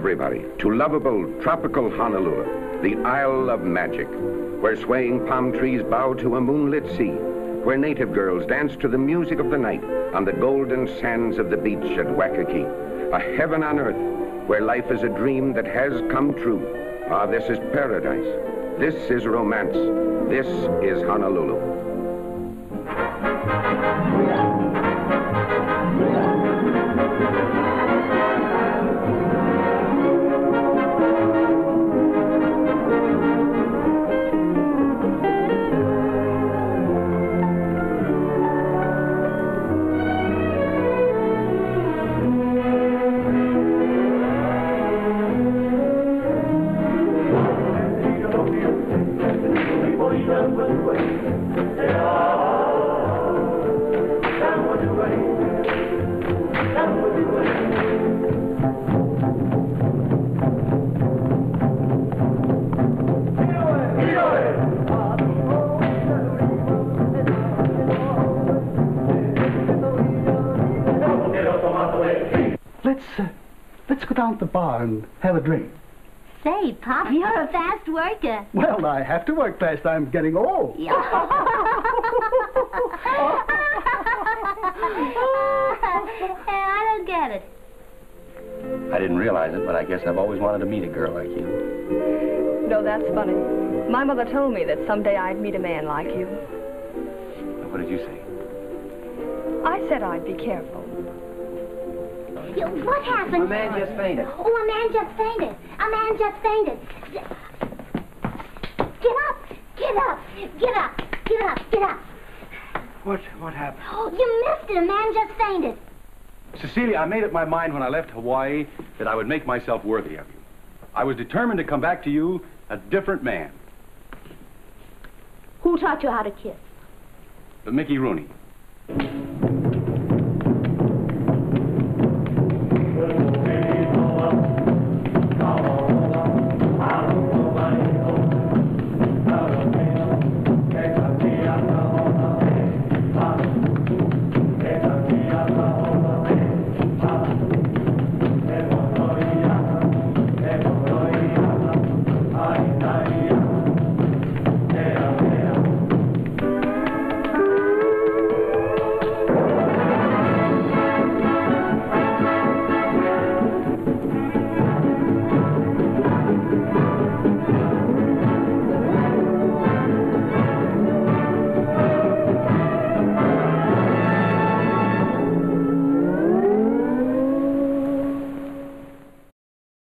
everybody to lovable tropical Honolulu, the Isle of Magic, where swaying palm trees bow to a moonlit sea, where native girls dance to the music of the night on the golden sands of the beach at Waikiki, a heaven on earth where life is a dream that has come true. Ah, this is paradise. This is romance. This is Honolulu. Let's go down to the bar and have a drink. Say, Pop, you're a fast worker. Well, I have to work fast. I'm getting old. Yeah. I don't get it. I didn't realize it, but I guess I've always wanted to meet a girl like you. No, that's funny. My mother told me that someday I'd meet a man like you. What did you say? I said I'd be careful. What happened? A man just fainted. Oh, a man just fainted. A man just fainted. Get up. Get up. Get up. Get up. Get up. What happened? Oh, you missed it. A man just fainted. Cecilia, I made up my mind when I left Hawaii that I would make myself worthy of you. I was determined to come back to you a different man. Who taught you how to kiss? Mickey Rooney.